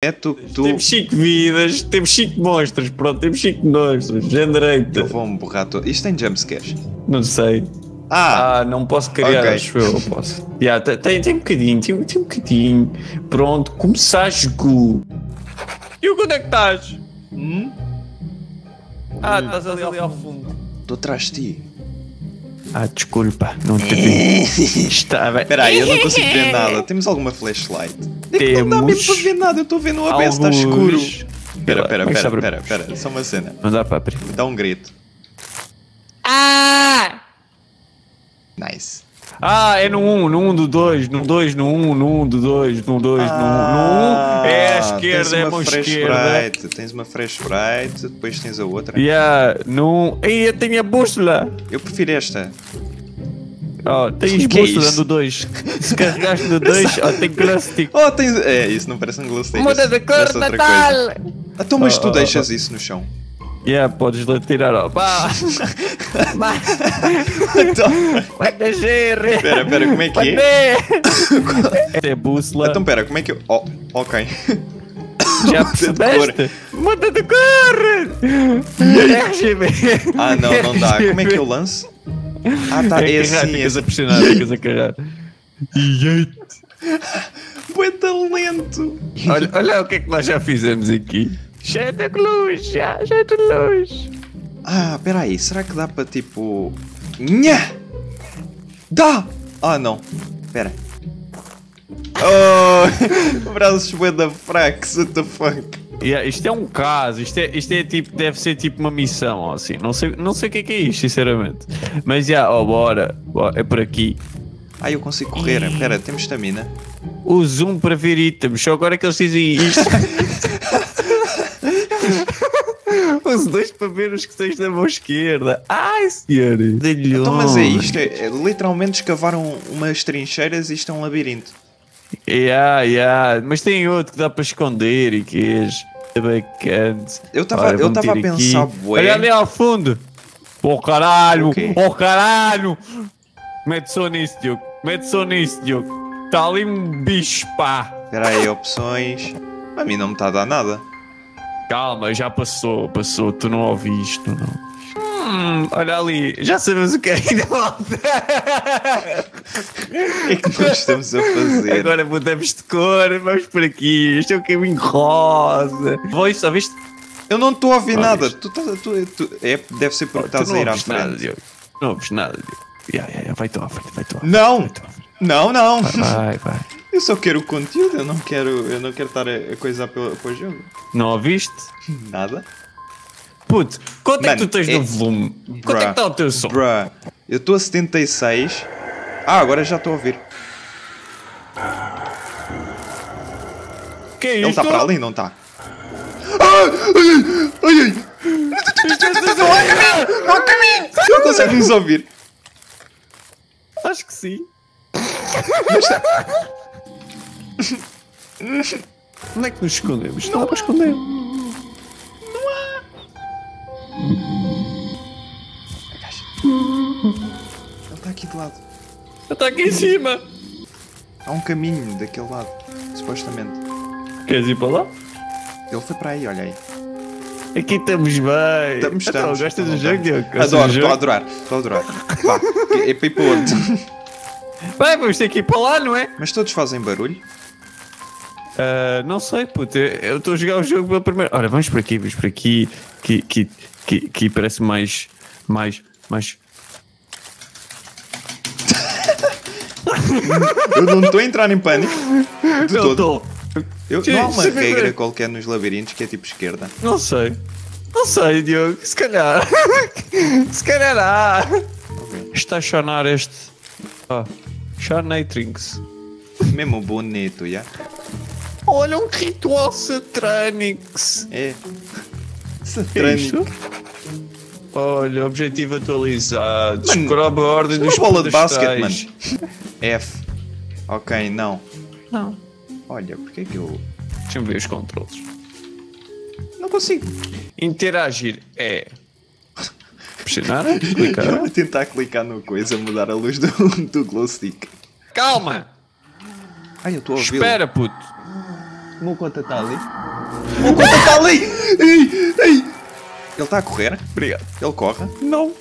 É tu... Temos 5 vidas, temos 5 monstros, pronto, temos 5 monstros, já direita. Eu vou-me borrar todo. Isto tem jumpscares? Não sei. Ah, não posso criar, okay. Acho eu posso. Yeah, tem um bocadinho, tem um bocadinho. Pronto, começaste com... E onde é que estás? Ah, estás ali ao fundo. Estou atrás de ti. Ah, desculpa, não te vi. Espera aí, eu não consigo ver nada. Temos alguma flashlight? Temos... Não dá mesmo para ver nada, eu estou vendo o ABS, está escuro. Espera, só uma cena. Não dá para abrir. Dá um grito. Ah! Nice. Ah, é no 1, no 1 do 2, no 2, no 1, no 1 do 2, no 2, no 1. É à esquerda, é a mão esquerda. Tens uma fresh bright, depois tens a outra. Yeah, no... Ei, eu tenho a bússola. Eu prefiro esta. Oh, tens bússola no 2. Se carregaste no 2, oh, tem glow stick. Oh, tens... É, isso não parece um glow stick. Muda da cor, Natal. Então, mas tu deixas isso no chão. Yeah, podes lá tirar, ó. Pá! Pera, como é que é? É bússola. Então, pera, como é que eu... Oh, ok. Já percebeste? Muda de cor! Ah, não dá. Como é que eu lanço? Ah, tá, é assim. Ficas a pressionar, ficas a cagar. Bueta lento! Olha o que é que nós já fizemos aqui. Cheio de luz. Ah, peraí, será que dá para tipo... Nha! Dá! Ah, não. Pera. Oh! Braços bué fracos, what the fuck? Yeah, isto é um caso, isto é tipo, deve ser tipo uma missão, ou assim. Não sei o que é isto, sinceramente. Mas já, yeah, bora. É por aqui. Ah, eu consigo correr. Pera, temos estamina. O zoom para ver itens, só agora que eles dizem isto. Os dois para ver os que tens na mão esquerda. Ai, senhor. Então, mas é isto. Literalmente escavaram umas trincheiras e isto é um labirinto. Yeah. Mas tem outro que dá para esconder e que é bacana. Eu estava a pensar, bué. Olha ali ao fundo. Oh, caralho. Okay. Oh, caralho. Mete só nisso, Diogo. Está ali um bicho, pá. Espera aí, opções. A mim não me está a dar nada. Calma, já passou, tu não ouviste, não. Olha ali, já sabemos o que é ainda falta. O que é que nós estamos a fazer? Agora mudamos de cor, vamos por aqui, este é o caminho rosa. Voz, só viste? Eu não estou a ouvir nada, deve ser porque estás a ir à frente. Não ouves nada, Diogo. Vai-te. Não. Vai. Eu só quero o conteúdo, eu não quero estar a coisar para o jogo. Não ouviste? Nada. Puto, quanto é que tu tens no volume? Quanto é que está o teu som? Bruh, eu estou a 76. Ah, agora já estou a ouvir. Que é isto? Ele está para ali, não está? Ai! Não caminho! Não consegue nos ouvir? Acho que sim. Onde é que nos escondemos? Não dá para esconder. Não há. Ele está aqui de lado. Ele está aqui em cima. Há um caminho daquele lado, supostamente. Queres ir para lá? Ele foi para aí, olha aí. Aqui estamos bem. Estamos. Gostas do jogo, Diogo? Adoro, estou a adorar. Vá, é para ir para onde? Bem, vamos ter que ir para lá, não é? Mas todos fazem barulho? Não sei, puto. Eu estou a jogar o jogo pela primeira... Ora, vamos por aqui. Que parece mais... Eu não estou a entrar em pânico. Não estou. Não há uma regra qualquer nos labirintos que é tipo esquerda. Não sei, Diogo. Se calhar há. Okay. Estacionar este... Ah, Charnatrix. Mesmo bonito, já? Yeah? Olha, um ritual satranix. É. Satranix. Olha, objetivo atualizado. Descobre a ordem dos bola de basquete, mano. F. Ok, não. Olha, porque é que eu... Deixa-me ver os controles. Não consigo. Interagir é... Pressionar? Clicar? Eu vou tentar clicar no coisa, mudar a luz do glow stick. Calma! Ai, eu estou a ouvir. Espera, puto. Mocota está ali. Mocota está ali! Ei, ei! Ele está a correr? Obrigado. Ele corre? Não.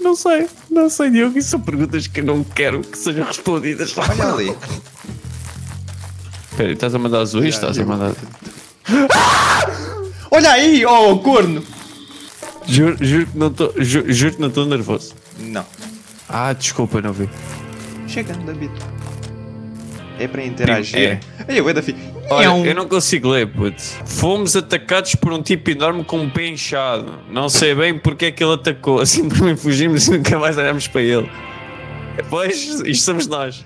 Não sei. Não sei, Diogo. Isso são perguntas que eu não quero que sejam respondidas. Olha ali. Espera aí, estás a mandar azuis? Estás a mandar... Ah! Olha aí, oh corno! Juro que não estou nervoso. Não. Ah, desculpa, não vi. Chega, David. É para interagir. É. Olha, eu não consigo ler, puto. Fomos atacados por um tipo enorme com um pé inchado. Não sei bem porque é que ele atacou. Assim também fugimos e nunca mais olhamos para ele. Pois, isto somos nós.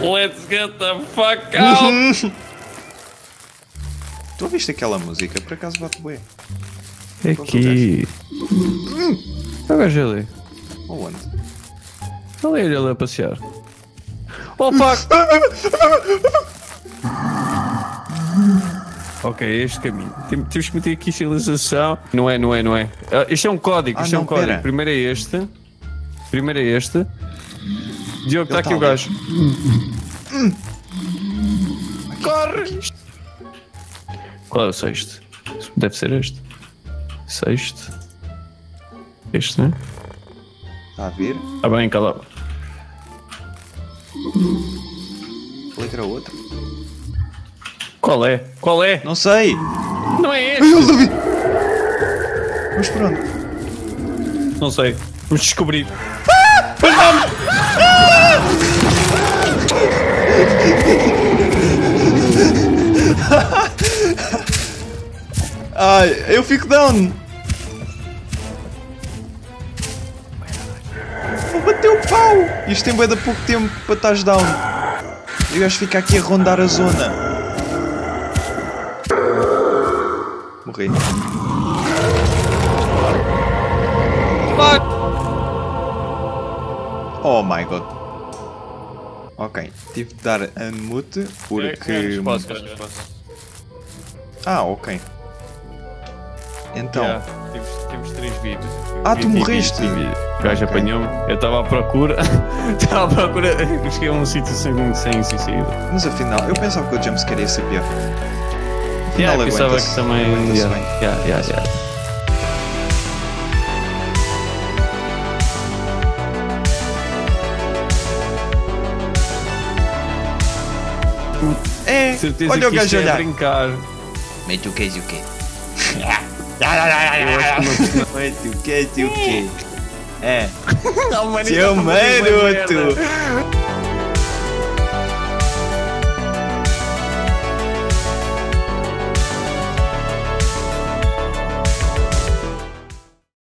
Let's get the fuck out! Tu ouviste aquela música? Por acaso bate bué? É aqui. Olha o gajo ali. Onde? Olha ele ali a passear. Oh fuck! Ok, é este caminho. Temos que meter aqui sinalização. Não é. Isto é um código, isto é um código. Primeiro é este. Diogo, está aqui o gajo. Corre! Qual é o sexto? Deve ser este. Sexto. Este, né? Está a vir? Está bem, calado. Letra outra. Qual é? Não sei! Não é este! Mas pronto. Não sei. Vamos descobrir. Ai, eu fico down. Vou bater o pau. Isto tem bué de pouco tempo para estás down. Eu gajo fica aqui a rondar a zona. Morri. Oh my god. Ok, tive de dar unmute porque... É resposta. Ah, ok. Então... Yeah, temos 3 vídeos. Ah, tu morreste! O gajo apanhou-me, eu estava à procura... Cheguei a um sítio sem suicídio. Mas afinal, eu pensava que o jumpscare ia ser pior. Afinal, eu pensava que também... Yeah. É, certeza. Olha que o gajo olhar. Mete o queijo e o quê? Mete o queijo e o quê? É. Seu maroto.